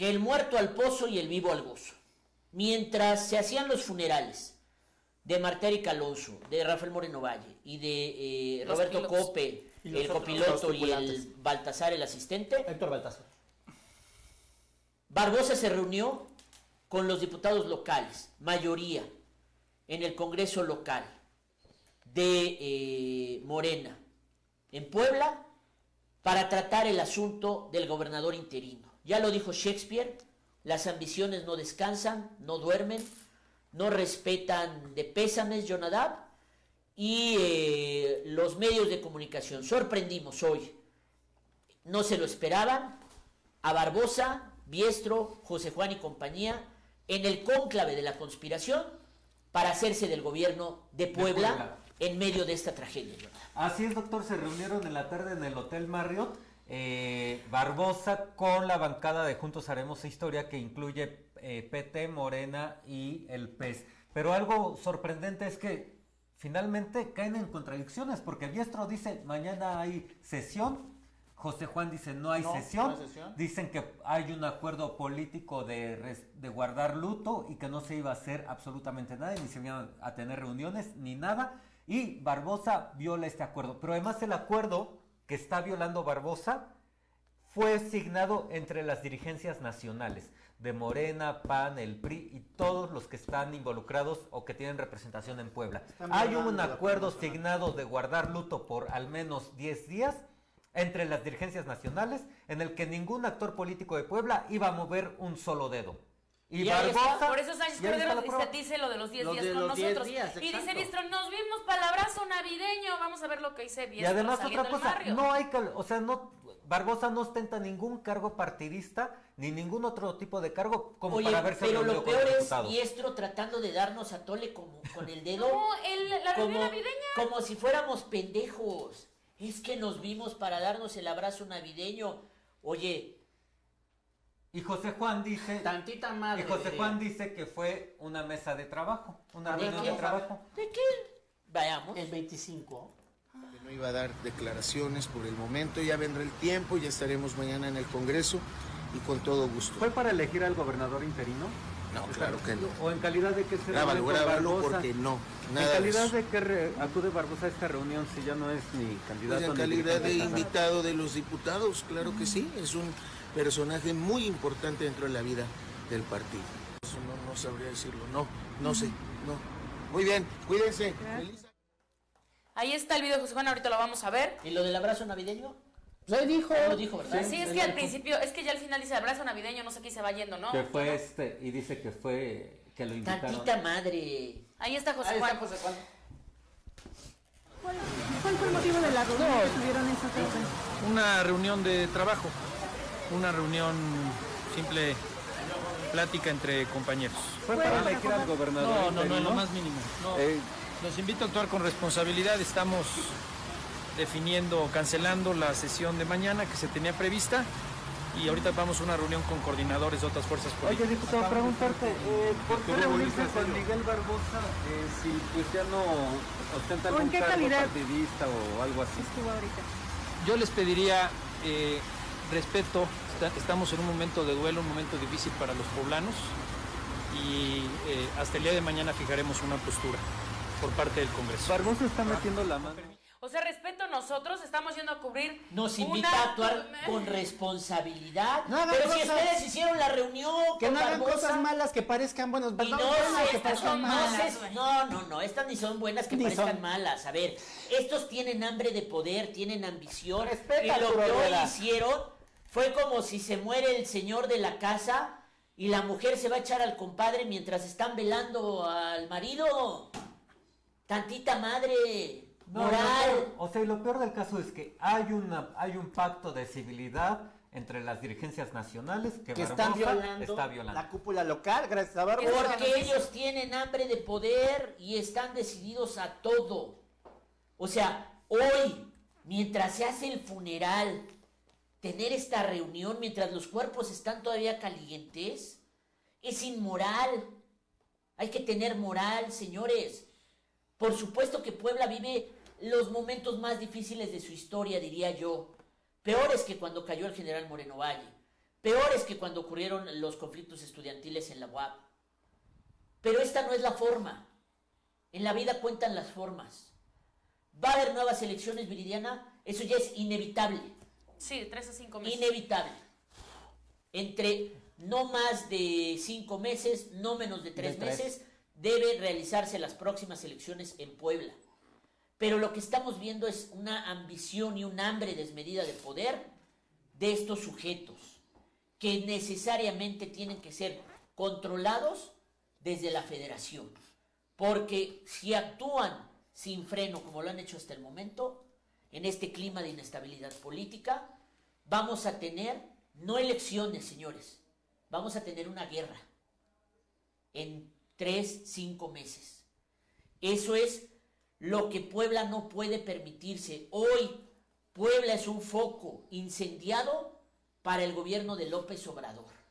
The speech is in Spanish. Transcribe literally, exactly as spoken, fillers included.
que el muerto al pozo y el vivo al gozo. Mientras se hacían los funerales de Marta Erika Alonso, de Rafael Moreno Valle y de eh, Roberto Cope, el copiloto, y el Baltasar, el asistente, Héctor Baltasar, Barbosa se reunió con los diputados locales, mayoría, en el Congreso local de eh, Morena, en Puebla, para tratar el asunto del gobernador interino. Ya lo dijo Shakespeare, las ambiciones no descansan, no duermen, no respetan de pésames, Jonadab, y eh, los medios de comunicación. Sorprendimos hoy, no se lo esperaban, a Barbosa, Biestro, José Juan y compañía, en el cónclave de la conspiración para hacerse del gobierno de Puebla, de Puebla. En medio de esta tragedia. Así es, doctor, se reunieron en la tarde en el Hotel Marriott, eh, Barbosa con la bancada de Juntos Haremos Historia, que incluye eh, P T, Morena y el P E S. Pero algo sorprendente es que finalmente caen en contradicciones, porque Biestro dice mañana hay sesión, José Juan dice no hay, no, sesión. no hay sesión, dicen que hay un acuerdo político de, res, de guardar luto y que no se iba a hacer absolutamente nada, ni se iban a tener reuniones ni nada, y Barbosa viola este acuerdo. Pero además el acuerdo que está violando Barbosa fue signado entre las dirigencias nacionales de Morena, P A N, el P R I y todos los que están involucrados o que tienen representación en Puebla. Hay un acuerdo signado de guardar luto por al menos diez días entre las dirigencias nacionales, en el que ningún actor político de Puebla iba a mover un solo dedo. Y, y Barbosa, por eso Sánchez Cordero dice lo de los diez días con nosotros. Días, y dice Biestro, nos vimos palabrazo navideño, vamos a ver lo que dice Biestro. Y además otra cosa, no hay, o sea, no, Barbosa no ostenta ningún cargo partidista, ni ningún otro tipo de cargo como Oye, para verse pero lo peor es Biestro tratando de darnos a tole como, con el dedo. No, el, la como, navideña. Como si fuéramos pendejos. Es que nos vimos para darnos el abrazo navideño. Oye. Y José Juan dice. Tantita madre. Y José Juan dice que fue una mesa de trabajo. Una reunión de trabajo. ¿De qué? Vayamos. El veinticinco. No iba a dar declaraciones por el momento. Ya vendrá el tiempo. Ya estaremos mañana en el Congreso. Y con todo gusto. ¿Fue para elegir al gobernador interino? No, claro que no. ¿O en calidad de que se reúne con Barbosa? Porque no. Nada ¿En calidad de, de que re acude Barbosa a esta reunión si ya no es ni candidato? Pues en calidad de invitado de los diputados, claro que sí. Es un personaje muy importante dentro de la vida del partido. No, no sabría decirlo, no, no sé, no. Muy bien, cuídense. Ahí está el video de José Juan, ahorita lo vamos a ver. ¿Y lo del abrazo navideño? Pues ahí dijo, lo dijo, ¿verdad? Sí, es que al principio, es que ya al final dice abrazo navideño, no sé qué se va yendo, ¿no? Que fue este, y dice que fue, que lo invitaron. Tantita madre. Ahí está José Juan. Ahí está José Juan. ¿Cuál, cuál fue el motivo de la reunión no, que tuvieron esta tarde? Una reunión de trabajo, una reunión simple, plática entre compañeros. ¿Fue para elegir al gobernador? No, no, no, en lo más mínimo. No. Eh. Los invito a actuar con responsabilidad, estamos definiendo, cancelando la sesión de mañana que se tenía prevista y ahorita vamos a una reunión con coordinadores de otras fuerzas políticas. Oye, diputado, preguntarte, eh, ¿por qué reunirse con Miguel Barbosa eh, si pues ya no ostenta algún cargo calidad? partidista o algo así? Estuvo ahorita. Yo les pediría eh, respeto, está, estamos en un momento de duelo, un momento difícil para los poblanos y eh, hasta el día de mañana fijaremos una postura por parte del Congreso. Barbosa está metiendo la mano. O sea, respeto, nosotros estamos yendo a cubrir. Nos invita una... a actuar con responsabilidad. No, pero cosas... si ustedes hicieron la reunión, que no hagan Barbosa, cosas malas que parezcan buenas. Y no, no, si que estas son malas. malas. No, no, no, estas ni son buenas que ni parezcan son... malas. A ver, estos tienen hambre de poder, tienen ambición. Respeta y lo que hoy hicieron fue como si se muere el señor de la casa y la mujer se va a echar al compadre mientras están velando al marido. Tantita madre. No, peor, o sea, y lo peor del caso es que hay una hay un pacto de civilidad entre las dirigencias nacionales que, que están violando, está violando la cúpula local, gracias a Barbosa. Porque ellos tienen hambre de poder y están decididos a todo. O sea, hoy, mientras se hace el funeral, tener esta reunión mientras los cuerpos están todavía calientes, es inmoral. Hay que tener moral, señores. Por supuesto que Puebla vive los momentos más difíciles de su historia, diría yo. Peores que cuando cayó el general Moreno Valle. peores que cuando ocurrieron los conflictos estudiantiles en la U A P. Pero esta no es la forma. En la vida cuentan las formas. ¿Va a haber nuevas elecciones, Viridiana? Eso ya es inevitable. Sí, tres a cinco meses. Inevitable. Entre no más de cinco meses, no menos de tres, de tres. meses, deben realizarse las próximas elecciones en Puebla. Pero lo que estamos viendo es una ambición y un hambre desmedida de poder de estos sujetos, que necesariamente tienen que ser controlados desde la federación. Porque si actúan sin freno, como lo han hecho hasta el momento, en este clima de inestabilidad política, vamos a tener no elecciones, señores, vamos a tener una guerra en tres, cinco meses. Eso es lo que Puebla no puede permitirse. Hoy Puebla es un foco incendiado para el gobierno de López Obrador.